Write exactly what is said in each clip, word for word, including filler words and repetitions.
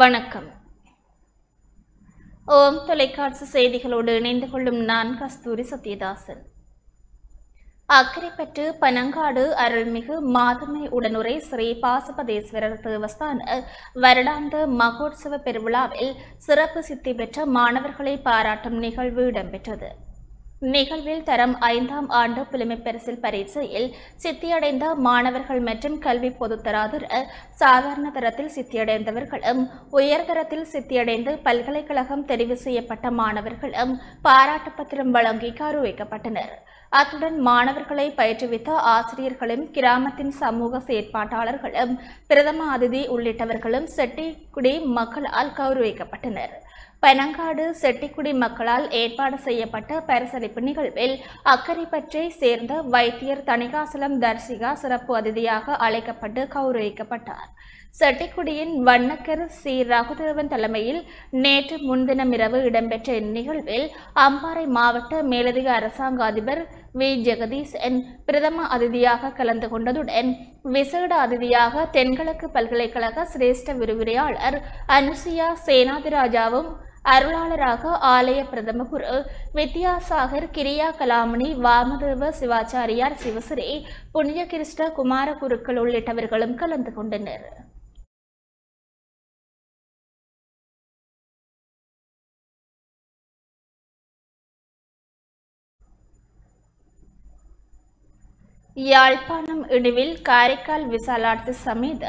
வணக்கம். ஓம் தொலைக்காட்சி செய்திகளோடு இணைந்து கொள்ளும் நான் கஸ்தூரி சத்யதாசன். அக்கரைப்பற்று பனங்காடு அருள்மிகு மாதமை உடனுரை ஸ்ரீ பாசுபதேஸ்வரர் தேவஸ்தான வருடாந்த மகோத்சவ பெருவிழாவில் சிறப்பு சித்தி பெற்ற மாணவர்களை பாராட்டும் நிகழ்வு இடம்பெற்றது. நிகழ்வில் தரம் ஐந்தாம் ஆண்டு புலமை பரிசில் பரீட்சையில் சித்தியடைந்த மாணவர்கள் மற்றும் கல்வி பொதுத்தராதர் சாதாரண தரத்தில் சித்தியடைந்தவர்களும் உயர்தரத்தில் சித்தியடைந்து பல்கலைக்கழகம் தெரிவு செய்யப்பட்ட மாணவர்களும் பாராட்டு பத்திரம் வழங்கி கௌரவிக்கப்பட்டனர். அத்துடன் மாணவர்களை பயிற்றுவித்த ஆசிரியர்களும் கிராமத்தின் சமூக செயற்பாட்டாளர்களும் பிரதம அதிதி உள்ளிட்டவர்களும் செட்டிக்குடி மக்களால் கௌரவிக்கப்பட்டனர். பனங்காடு செட்டிக்குடி மக்களால் ஏற்பாடு செய்யப்பட்ட பரிசளிப்பு நிகழ்வில் அக்கரைப்பற்றை சேர்ந்த வைத்தியர் தணிகாசலம் தர்சிகா சிறப்பு அதிதியாக அழைக்கப்பட்டு கௌரவிக்கப்பட்டார். செட்டிக்குடியின் வண்ணக்கர் சி ரகுதேவன் தலைமையில் நேற்று முன்தினமிரவு இடம்பெற்ற இந்நிகழ்வில் அம்பாறை மாவட்ட மேலதிக அரசாங்க அதிபர் வி ஜெகதீசன் பிரதம அதிதியாக கலந்து கொண்டதுடன் விசேட அதிதியாக தென்கிழக்கு பல்கலைக்கழக சிரேஷ்ட விரிவுரையாளர் அனுசியா சேனாதிராஜாவும் அருளாளராக ஆலய பிரதம குரு வித்யாசாகர் கிரியா கலாமணி வாமதேவ சிவாச்சாரியார் சிவசிறி புனிதகிருஷ்ண குமார குருக்கள் உள்ளிட்டவர்களும் கலந்து கொண்டனர். யாழ்ப்பாணம் இடுவில் காரைக்கால் விசாலாட்சி சமேத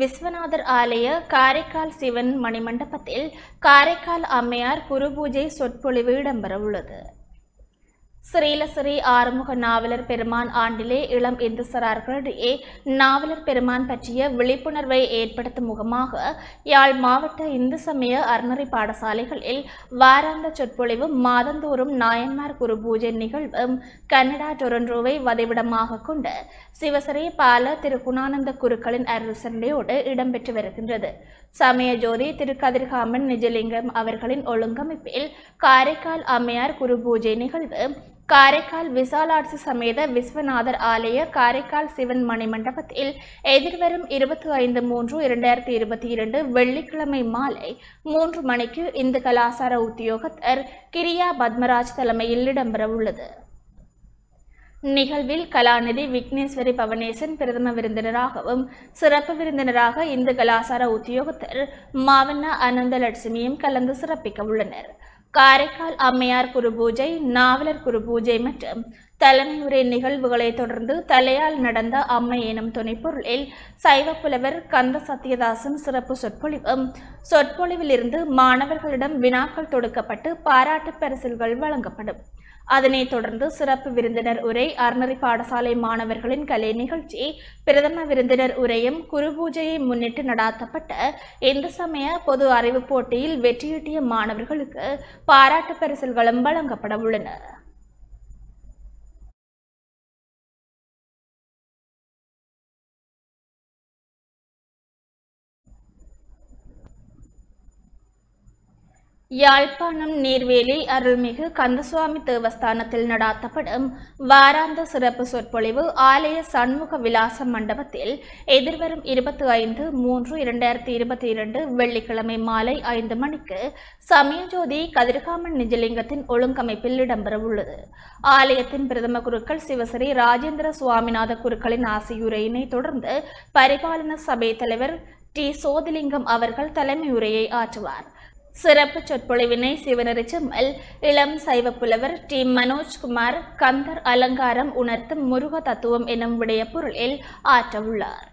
விஸ்வநாதர் ஆலய காரைக்கால் சிவன் மணிமண்டபத்தில் காரைக்கால் அம்மையார் குருபூஜை சொற்பொழிவு இடம்பெறவுள்ளது. ஸ்ரீலஸ்ரீ ஆறுமுக நாவலர் பெருமான் ஆண்டிலே இளம் இந்து சரார்களிடையே நாவலர் பெருமான் பற்றிய விழிப்புணர்வை ஏற்படுத்தும் முகமாக யாழ் மாவட்ட இந்து சமய அறநெறி பாடசாலைகளில் வாராந்த சொற்பொழிவும் மாதந்தோறும் நாயன்மார் குரு பூஜை நிகழ்வும் கனடா டொரண்டோவை வதிவிடமாக கொண்ட சிவசிறி பால திருகுணானந்த குருக்களின் அருசனையோடு இடம்பெற்று வருகின்றது. சமய ஜோதி திருக்கதிர்காமன் நிஜலிங்கம் அவர்களின் ஒழுங்கமைப்பில் காரைக்கால் அம்மையார் குரு பூஜை நிகழ்வு காரைக்கால் விசாலாட்சி சமேத விஸ்வநாதர் ஆலய காரைக்கால் சிவன் மணிமண்டபத்தில் எதிர்வரும் இருபத்தி ஐந்து மூன்று இரண்டாயிரத்தி இருபத்தி இரண்டு வெள்ளிக்கிழமை மாலை மூன்று மணிக்கு இந்து கலாசார உத்தியோகத்தர் கிரியா பத்மராஜ் தலைமையில் இடம்பெறவுள்ளது. நிகழ்வில் கலாநிதி விக்னேஸ்வரி பவனேசன் பிரதம விருந்தினராகவும் சிறப்பு விருந்தினராக இந்து கலாசார உத்தியோகத்தர் மாவண்ண அனந்தலட்சுமியும் கலந்து சிறப்பிக்க உள்ளனர். காரைக்கால் அம்மையார் குரு பூஜை, நாவலர் குரு பூஜை மற்றும் தலைமையுரை நிகழ்வுகளை தொடர்ந்து தலையால் நடந்த அம்மை எனும் துணைப்பொருளில் சைவ புலவர் கந்த சத்யதாசன் சிறப்பு சொற்பொழிவும் சொற்பொழிவிலிருந்து மாணவர்களிடம் வினாக்கள் தொடுக்கப்பட்டு பாராட்டு பரிசில்கள் வழங்கப்படும். அதனைத் தொடர்ந்து சிறப்பு விருந்தினர் உரை, அறநெறி பாடசாலை மாணவர்களின் கலை நிகழ்ச்சி, பிரதம விருந்தினர் உரையும் குரு பூஜையை முன்னிட்டு நடாத்தப்பட்ட இந்து சமய பொது அறிவு போட்டியில் வெற்றியீட்டிய மாணவர்களுக்கு பாராட்டு பரிசில்களும் வழங்கப்பட உள்ளன. யாழ்ப்பாணம் நீர்வேலி அருள்மிகு கந்தசுவாமி தேவஸ்தானத்தில் நடாத்தப்படும் வாராந்த சிறப்பு சொற்பொழிவு ஆலய சண்முக விலாச மண்டபத்தில் எதிர்வரும் இருபத்தி ஐந்து மூன்று இரண்டாயிரத்தி இருபத்தி இரண்டு வெள்ளிக்கிழமை மாலை ஐந்து மணிக்கு சமயஜோதி கதிர்காமன் நிஜலிங்கத்தின் ஒழுங்கமைப்பில் இடம்பெறவுள்ளது. ஆலயத்தின் பிரதம குருக்கள் சிவசிறி ராஜேந்திர சுவாமிநாத குருக்களின் ஆசியுரையினை தொடர்ந்து பரிபாலன சபை தலைவர் டி சோதிலிங்கம் அவர்கள் தலைமை உரையை ஆற்றுவார். சிறப்பு சொற்பொழிவினை சிவனரிச்சம்மல் இளம் சைவ புலவர் டி மனோஜ்குமார் கந்தர் அலங்காரம் உணர்த்தும் முருக தத்துவம் எனும் விடய பொருளில் ஆற்றவுள்ளார்.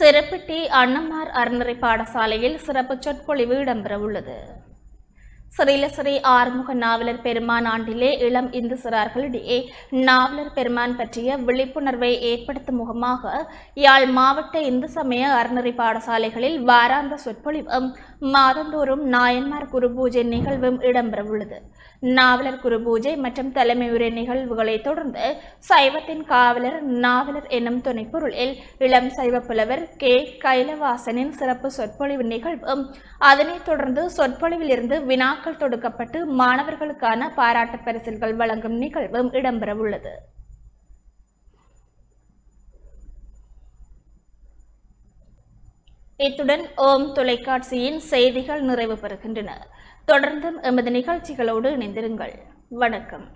சிறப்பிட்டி அண்ணமார் அறநெறி பாடசாலையில் சிறப்பு சொற்பொழிவு இடம்பெறவுள்ளது. ஸ்ரீலஸ்ரீ ஆறுமுக நாவலர் பெருமான் ஆண்டிலே இளம் இந்து சிறார்களிடையே நாவலர் பெருமான் பற்றிய விழிப்புணர்வை ஏற்படுத்தும் முகமாக யாழ் மாவட்ட இந்து சமய அறநெறி பாடசாலைகளில் வாராந்த சொற்பொழிவும் மாதந்தோறும் நாயன்மார் குரு பூஜை நிகழ்வும் இடம்பெறவுள்ளது. நாவலர் குரு பூஜை மற்றும் தலைமையுரை நிகழ்வுகளை தொடர்ந்து சைவத்தின் காவலர் நாவலர் எனும் துணைப்பொருளில் இளம் சைவ புலவர் கே கைலவாசனின் சிறப்பு சொற்பொழிவு நிகழ்வும் அதனைத் தொடர்ந்து சொற்பொழிவிலிருந்து வினா க்கள் தொடுக்கப்பட்டு மாணவர்களுக்கான பாராட்டு பரிசில்கள் வழங்கும் நிகழ்வும் இடம்பெறவுள்ளது. இத்துடன் ஓம் தொலைக்காட்சியின் செய்திகள் நிறைவு பெறுகின்றன. தொடர்ந்து எமது நிகழ்ச்சிகளோடு இணைந்திருங்கள். வணக்கம்.